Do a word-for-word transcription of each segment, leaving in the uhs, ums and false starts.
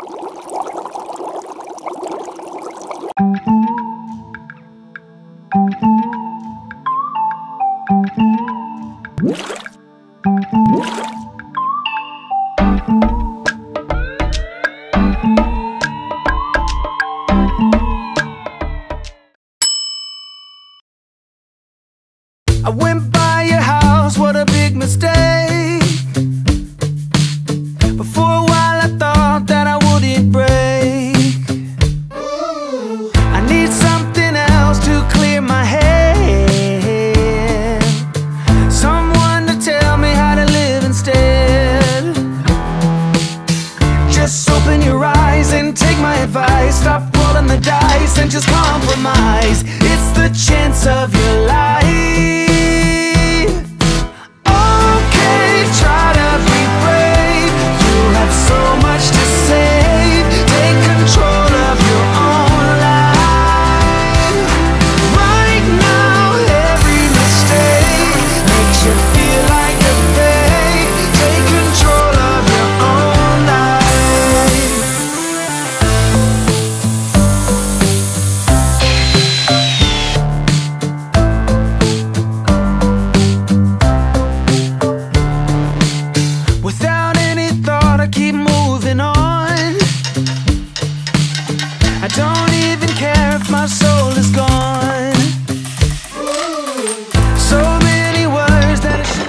I went by your house, what a big mistake. But for a while I thought that I wouldn't break. Ooh. I need something else to clear my head, someone to tell me how to live instead. Just open your eyes and take my advice. Stop rolling the dice and just compromise. It's the chance of your life. Don't even care if my soul is gone. So many words that I should.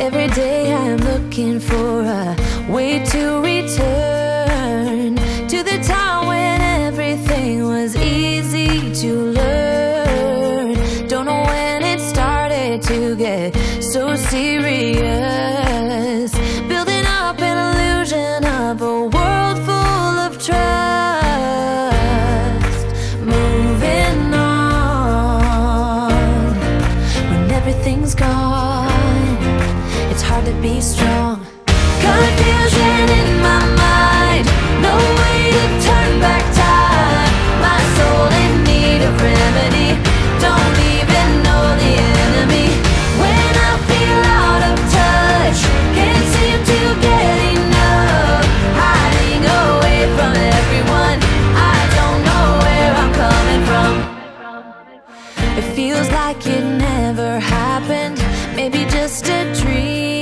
Every day I'm looking for a way to return to the time when everything was easy to learn. Don't know when it started to get so serious, building up an illusion of a world full of trust. Moving on when everything's gone. It's hard to be strong. Confusion in my mind, no way to turn back time. My soul in need of remedy, don't even know the enemy. When I feel out of touch, can't seem to get enough. Hiding away from everyone, I don't know where I'm coming from. It feels like it never happened, maybe just a dream.